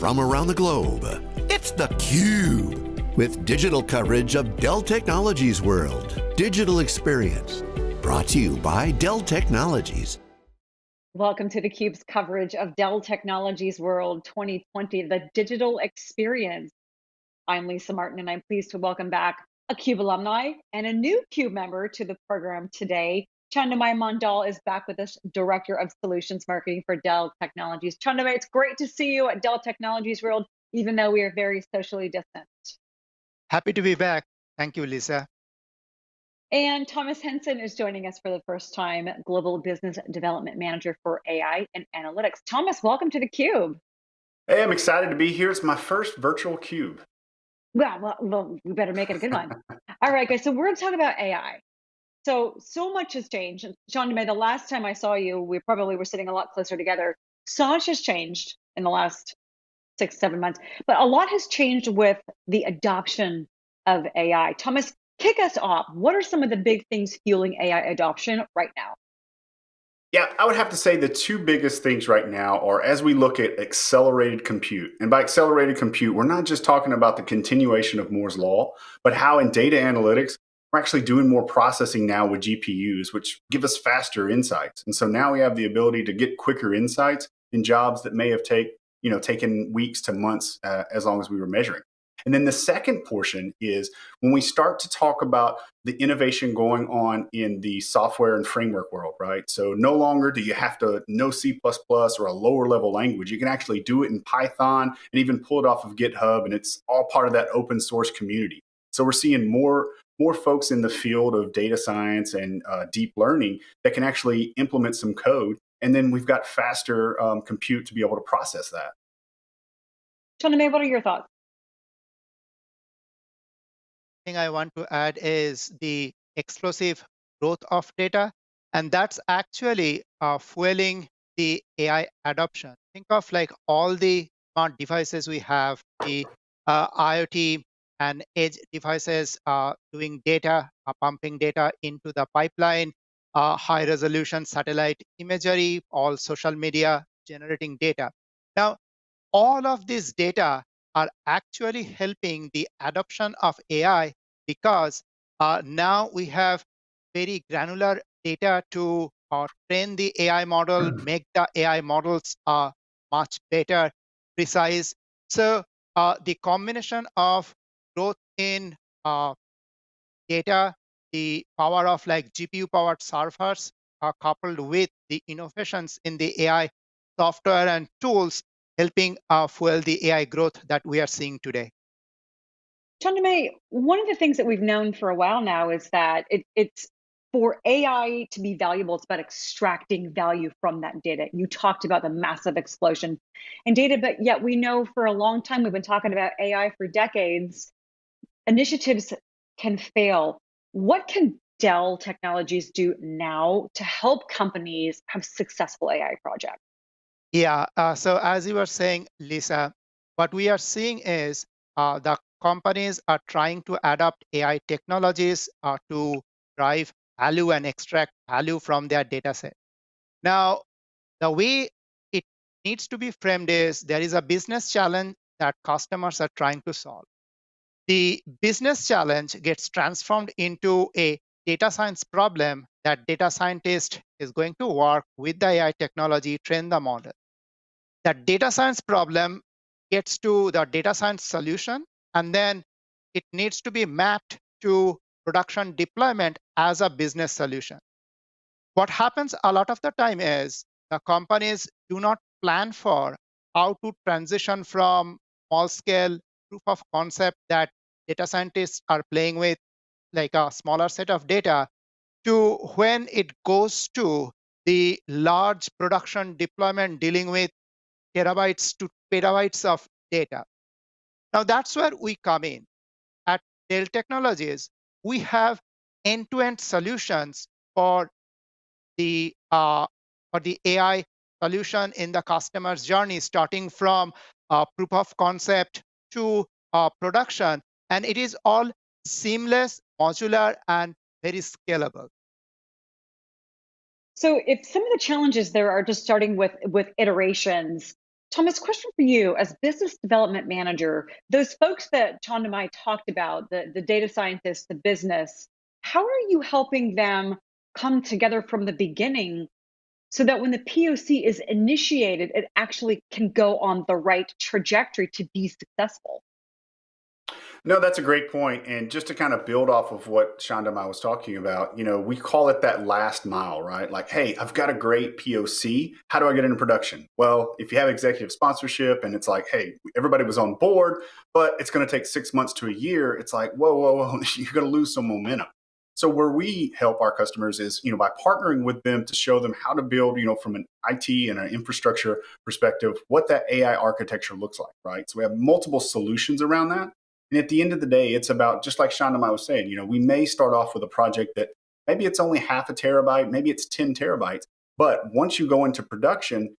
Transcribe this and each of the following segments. from around the globe. It's theCUBE, with digital coverage of Dell Technologies World, Digital Experience, brought to you by Dell Technologies. Welcome to theCUBE's coverage of Dell Technologies World 2020, the digital experience. I'm Lisa Martin, and I'm pleased to welcome back a CUBE alumni and a new CUBE member to the program today. Chhandomay Mandal is back with us, Director of Solutions Marketing for Dell Technologies. Chhandomay, it's great to see you at Dell Technologies World, even though we are very socially distant. Happy to be back. Thank you, Lisa. And Thomas Henson is joining us for the first time, Global Business Development Manager for AI and Analytics. Thomas, welcome to theCUBE. Hey, I'm excited to be here. It's my first virtual CUBE. Well, we better make it a good one. All right, guys, so we're going to talk about AI. So much has changed. Chhandomay, the last time I saw you, we probably were sitting a lot closer together. So much has changed in the last six, 7 months, but a lot has changed with the adoption of AI. Thomas, kick us off. What are some of the big things fueling AI adoption right now? Yeah, I would have to say the two biggest things right now are as we look at accelerated compute. And by accelerated compute, we're not just talking about the continuation of Moore's Law, but how in data analytics, we're actually doing more processing now with GPUs, which give us faster insights. And so now we have the ability to get quicker insights in jobs that may have taken weeks to months as long as we were measuring. And then the second portion is when we start to talk about the innovation going on in the software and framework world, right? So no longer do you have to know C++ or a lower level language. You can actually do it in Python and even pull it off of GitHub, and it's all part of that open source community. So we're seeing more folks in the field of data science and deep learning that can actually implement some code. And then we've got faster compute to be able to process that. Chhandomay, what are your thoughts? Thing I want to add is the explosive growth of data, and that's actually fueling the AI adoption. Think of like all the smart devices we have, the IoT and edge devices doing data, pumping data into the pipeline, high resolution satellite imagery, all social media generating data. Now, all of this data are actually helping the adoption of AI because now we have very granular data to train the AI model, make the AI models much better, precise. So the combination of growth in data, the power of like GPU-powered servers are coupled with the innovations in the AI software and tools helping fuel the AI growth that we are seeing today. Chhandomay, one of the things that we've known for a while now is that it's for AI to be valuable, it's about extracting value from that data. You talked about the massive explosion in data, but yet we know for a long time, we've been talking about AI for decades. Initiatives can fail. What can Dell Technologies do now to help companies have successful AI projects? Yeah, so as you were saying, Lisa, what we are seeing is the companies are trying to adopt AI technologies to drive value and extract value from their data set. Now, the way it needs to be framed is there is a business challenge that customers are trying to solve. The business challenge gets transformed into a data science problem that data scientist is going to work with the AI technology, train the model. That data science problem gets to the data science solution, and then it needs to be mapped to production deployment as a business solution. What happens a lot of the time is the companies do not plan for how to transition from small-scale proof of concept that data scientists are playing with, like a smaller set of data, to when it goes to the large production deployment dealing with terabytes to petabytes of data. Now that's where we come in. At Dell Technologies, we have end-to-end solutions for the AI solution in the customer's journey, starting from proof of concept to production, and it is all seamless, modular, and very scalable. So if some of the challenges there are just starting with iterations, Thomas, question for you as business development manager, those folks that Chhandomay talked about, the data scientists, the business, how are you helping them come together from the beginning so that when the POC is initiated, it actually can go on the right trajectory to be successful? No, that's a great point. And just to kind of build off of what Chhandomay was talking about, you know, we call it that last mile, right? Like, hey, I've got a great POC. How do I get into production? Well, if you have executive sponsorship and it's like, hey, everybody was on board, but it's going to take 6 months to a year. It's like, whoa, whoa, whoa, you're going to lose some momentum. So where we help our customers is, you know, by partnering with them to show them how to build, you know, from an IT and an infrastructure perspective, what that AI architecture looks like, right? So we have multiple solutions around that. And at the end of the day, it's about, just like Chhandomay was saying, you know, we may start off with a project that maybe it's only 0.5 TB, maybe it's 10 terabytes. But once you go into production,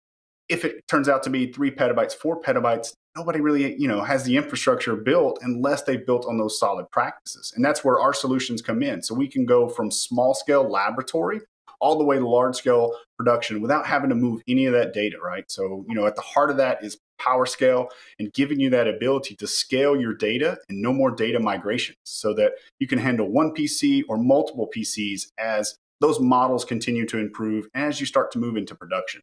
if it turns out to be 3 PB, 4 PB, nobody really, you know, has the infrastructure built unless they've built on those solid practices. And that's where our solutions come in. So we can go from small scale laboratory all the way to large scale production without having to move any of that data, right? So, you know, at the heart of that is PowerScale and giving you that ability to scale your data and no more data migrations so that you can handle one PC or multiple PCs as those models continue to improve as you start to move into production.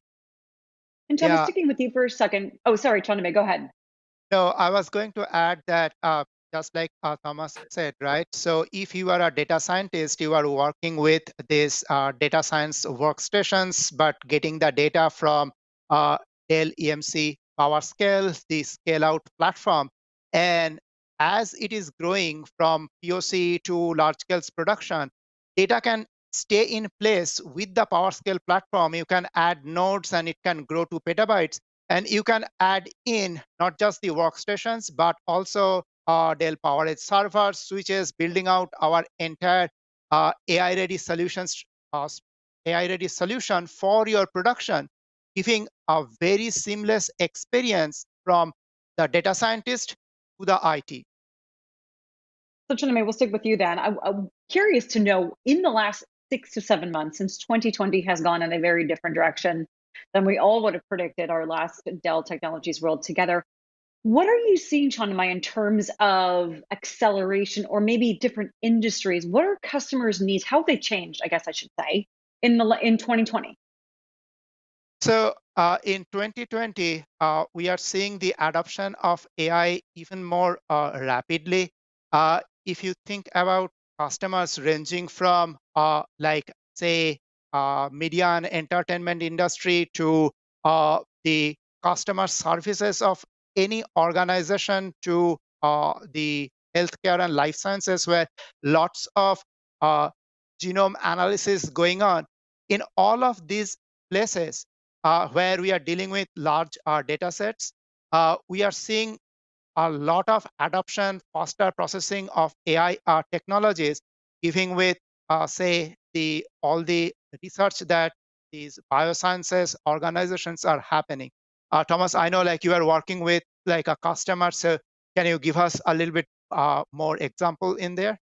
And Thomas, sticking with you for a second. Oh, sorry, Chhandomay, go ahead. No, I was going to add that just like Thomas said, right? So if you are a data scientist, you are working with these data science workstations, but getting the data from Dell EMC, PowerScale, the scale out platform. And as it is growing from POC to large scale production, data can stay in place with the PowerScale platform. You can add nodes and it can grow to petabytes. And you can add in not just the workstations, but also Dell PowerEdge servers, switches, building out our entire AI-ready solution for your production, giving a very seamless experience from the data scientist to the IT. So Chhandomay, we'll stick with you then. I'm curious to know, in the last 6 to 7 months, since 2020 has gone in a very different direction than we all would have predicted our last Dell Technologies World together, what are you seeing, Chhandomay, in terms of acceleration or maybe different industries? What are customers' needs? How have they changed, I guess I should say, in 2020? So in 2020, we are seeing the adoption of AI even more rapidly. If you think about customers ranging from like, say, media and entertainment industry to the customer services of any organization to the healthcare and life sciences, where lots of genome analysis going on, in all of these places, where we are dealing with large data sets, we are seeing a lot of adoption, faster processing of AI technologies, giving with, say, all the research that these biosciences organizations are happening. Thomas, I know like you are working with like a customer, so can you give us a little bit more example in there?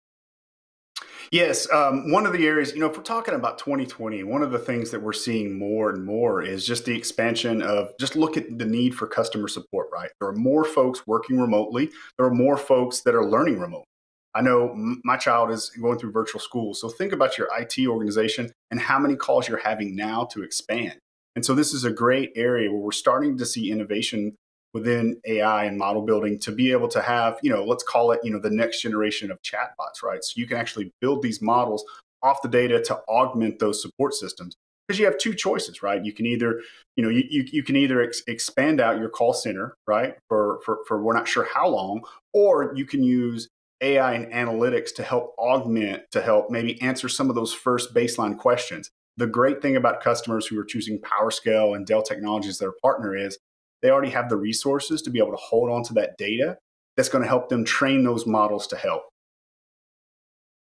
Yes, one of the areas, you know, if we're talking about 2020, one of the things that we're seeing more and more is just the expansion of, just look at the need for customer support, right? There are more folks working remotely. There are more folks that are learning remotely. I know my child is going through virtual school. So think about your IT organization and how many calls you're having now to expand. And so this is a great area where we're starting to see innovation within AI and model building to be able to have, you know, let's call it, you know, the next generation of chatbots, right? So you can actually build these models off the data to augment those support systems, because you have two choices, right? You can either, you know, you can either expand out your call center, right? For we're not sure how long, or you can use AI and analytics to help augment, to help maybe answer some of those first baseline questions. The great thing about customers who are choosing PowerScale and Dell Technologies as their partner is, they already have the resources to be able to hold on to that data that's going to help them train those models to help.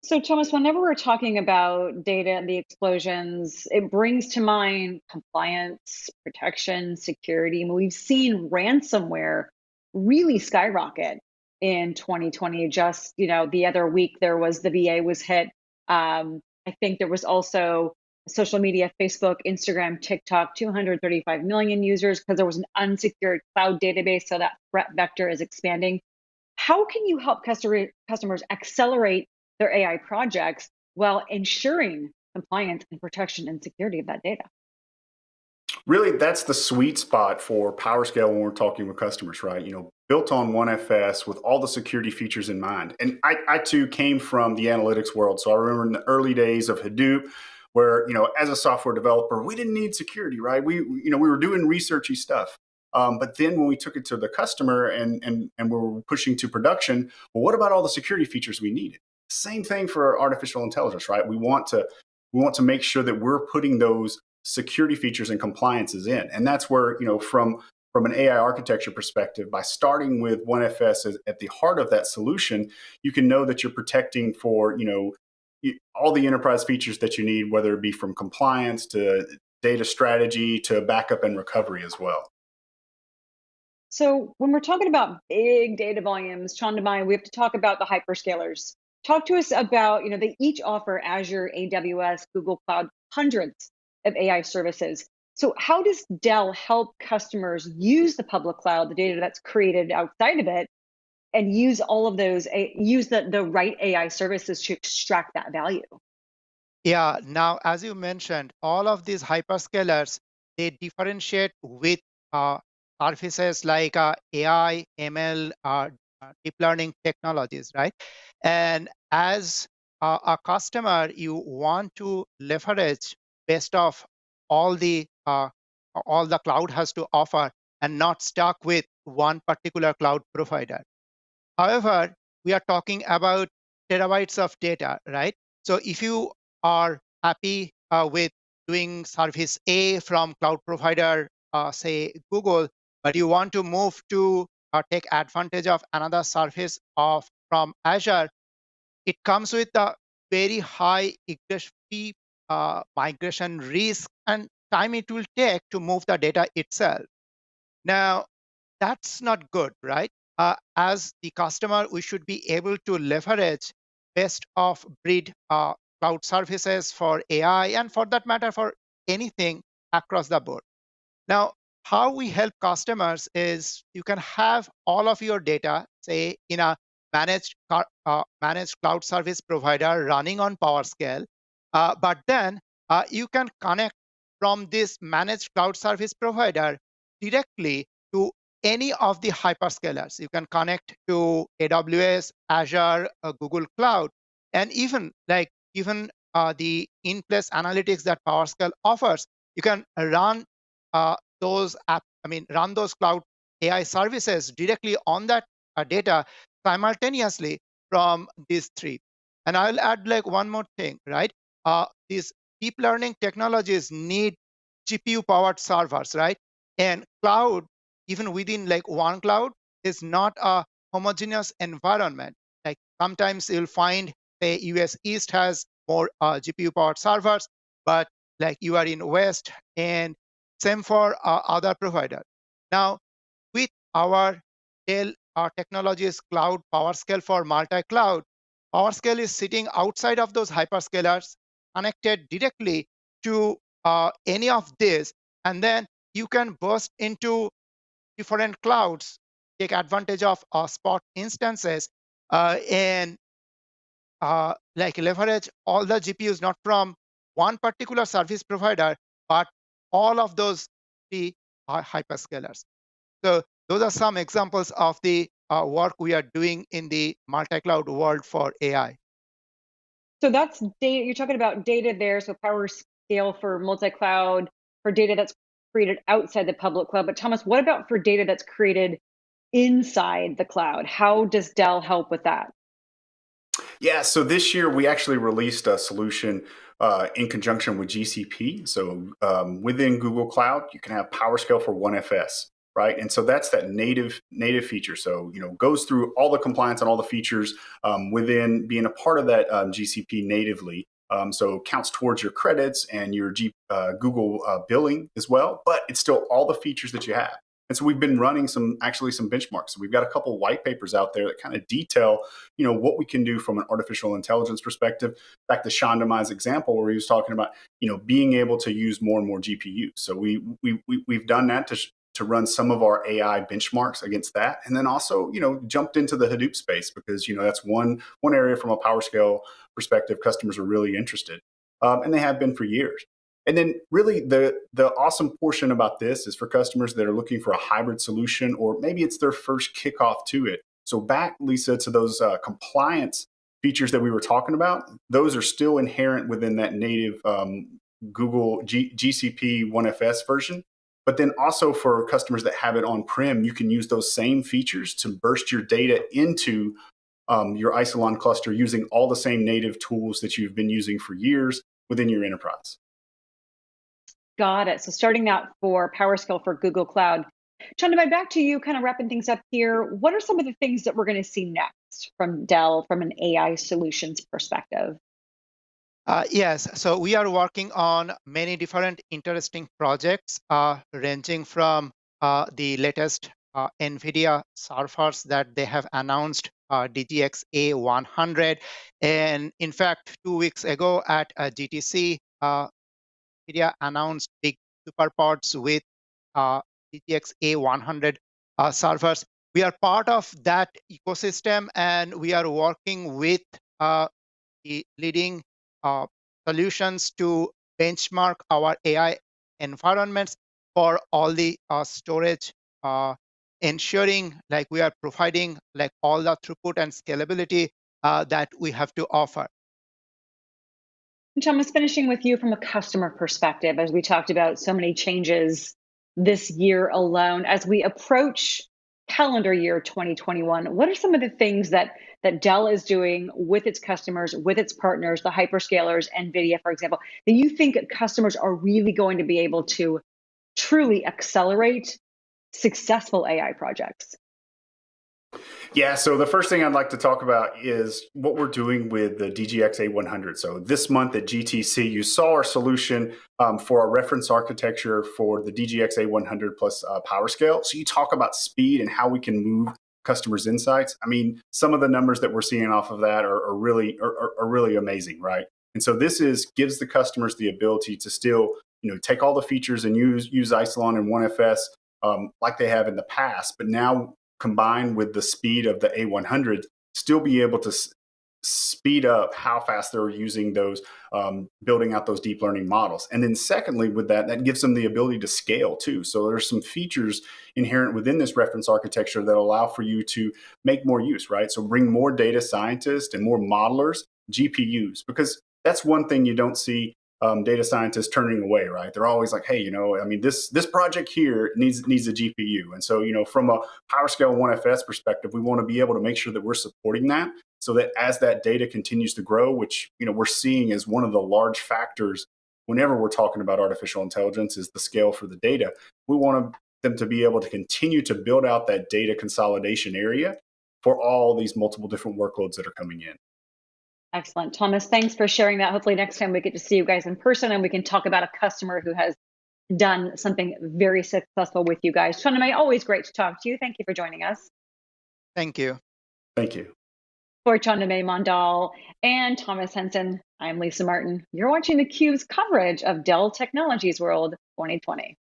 So Thomas, whenever we're talking about data and the explosions, it brings to mind compliance, protection, security. And we've seen ransomware really skyrocket in 2020. Just, you know, the other week there was the VA was hit. I think there was also social media, Facebook, Instagram, TikTok, 235 million users, because there was an unsecured cloud database. So that threat vector is expanding. How can you help customers accelerate their AI projects while ensuring compliance and protection and security of that data? Really, that's the sweet spot for PowerScale when we're talking with customers, right? You know, built on OneFS with all the security features in mind. And I too came from the analytics world. So I remember in the early days of Hadoop, where, you know, as a software developer, we didn't need security, right? We were doing researchy stuff. But then when we took it to the customer and we were pushing to production, well, what about all the security features we needed? Same thing for artificial intelligence, right? We want to make sure that we're putting those security features and compliances in. And that's where, you know, from an AI architecture perspective, by starting with OneFS at the heart of that solution, you can know that you're protecting for, you know, all the enterprise features that you need, whether it be from compliance to data strategy to backup and recovery as well. So when we're talking about big data volumes, Chhandomay, we have to talk about the hyperscalers. Talk to us about, you know, they each offer Azure, AWS, Google Cloud, hundreds of AI services. So how does Dell help customers use the public cloud, the data that's created outside of it, and use all of those, use the right AI services to extract that value? Yeah, now, as you mentioned, all of these hyperscalers, they differentiate with surfaces like AI, ML, deep learning technologies, right? And as a customer, you want to leverage best of all the cloud has to offer and not stuck with one particular cloud provider. However, we are talking about terabytes of data, right? So if you are happy with doing service A from cloud provider, say Google, but you want to move to take advantage of another service from Azure, it comes with a very high migration risk and time it will take to move the data itself. Now, that's not good, right? As the customer, we should be able to leverage best of breed cloud services for AI and, for that matter, for anything across the board. Now, how we help customers is you can have all of your data, say, in a managed cloud service provider running on PowerScale, but then you can connect from this managed cloud service provider directly to any of the hyperscalers. You can connect to AWS, Azure, Google Cloud, and even the in-place analytics that PowerScale offers. You can run those cloud AI services directly on that data simultaneously from these three. And I'll add one more thing, right? These deep learning technologies need GPU-powered servers, right? And cloud, even within one cloud, is not a homogeneous environment. Like sometimes you'll find, say, US East has more GPU-powered servers, but you are in West, and same for other provider. Now, with our Dell Technologies Cloud PowerScale for multi-cloud, PowerScale is sitting outside of those hyperscalers, connected directly to any of this, and then you can burst into different clouds, take advantage of spot instances, and leverage all the GPUs, not from one particular service provider, but all of those three are hyperscalers. So those are some examples of the work we are doing in the multi-cloud world for AI. So that's data, you're talking about data there. So PowerScale for multi-cloud, for data that's created outside the public cloud. But Thomas, what about for data that's created inside the cloud? How does Dell help with that? Yeah, so this year we actually released a solution in conjunction with GCP. So within Google Cloud, you can have PowerScale for OneFS, right? And so that's that native feature. So, you know, goes through all the compliance and all the features within being a part of that GCP natively. So counts towards your credits and your Google billing as well, but it's still all the features that you have. And so we've been running some benchmarks. So we've got a couple white papers out there that kind of detail, you know, what we can do from an artificial intelligence perspective. Back to Chhandomay's example where he was talking about, you know, being able to use more and more GPUs. So we've done that to run some of our AI benchmarks against that. And then also, you know, jumped into the Hadoop space because, you know, that's one area from a PowerScale perspective customers are really interested. And they have been for years. And then really the awesome portion about this is for customers that are looking for a hybrid solution, or maybe it's their first kickoff to it. So back, Lisa, to those compliance features that we were talking about, those are still inherent within that native Google GCP OneFS version. But then also for customers that have it on-prem, you can use those same features to burst your data into your Isilon cluster using all the same native tools that you've been using for years within your enterprise. Got it. So starting out for PowerScale for Google Cloud. Chhandomay, back to you, kind of wrapping things up here. What are some of the things that we're going to see next from Dell from an AI solutions perspective? Yes, so we are working on many different interesting projects ranging from the latest NVIDIA servers that they have announced, DGX A100. And in fact, 2 weeks ago at GTC, NVIDIA announced big superpods with DGX A100 servers. We are part of that ecosystem, and we are working with the leading solutions to benchmark our AI environments for all the storage, ensuring like we are providing like all the throughput and scalability that we have to offer. And Thomas, finishing with you from a customer perspective, as we talked about so many changes this year alone, as we approach calendar year 2021, what are some of the things that Dell is doing with its customers, with its partners, the hyperscalers, NVIDIA, for example, that you think customers are really going to be able to truly accelerate successful AI projects? Yeah, so the first thing I'd like to talk about is what we're doing with the DGX A100. So this month at GTC, you saw our solution for our reference architecture for the DGX A100 plus PowerScale. So you talk about speed and how we can move customers' insights. I mean, some of the numbers that we're seeing off of that are really amazing, right? And so this gives the customers the ability to still, you know, take all the features and use Isilon and OneFS like they have in the past, but now combined with the speed of the A100, still be able to speed up how fast they're using those, building out those deep learning models. And then secondly, with that gives them the ability to scale too. So there's some features inherent within this reference architecture that allow for you to make more use, right? So bring more data scientists and more modelers, GPUs, because that's one thing you don't see data scientists turning away, right? They're always like, hey, you know, I mean, this project here needs a GPU. And so, you know, from a PowerScale OneFS perspective, we want to be able to make sure that we're supporting that so that as that data continues to grow, which, you know, we're seeing as one of the large factors whenever we're talking about artificial intelligence is the scale for the data. We want them to be able to continue to build out that data consolidation area for all these multiple different workloads that are coming in. Excellent. Thomas, thanks for sharing that. Hopefully next time we get to see you guys in person and we can talk about a customer who has done something very successful with you guys. Chhandomay, always great to talk to you. Thank you for joining us. Thank you. Thank you. For Chhandomay Mandal and Thomas Henson, I'm Lisa Martin. You're watching theCUBE's coverage of Dell Technologies World 2020.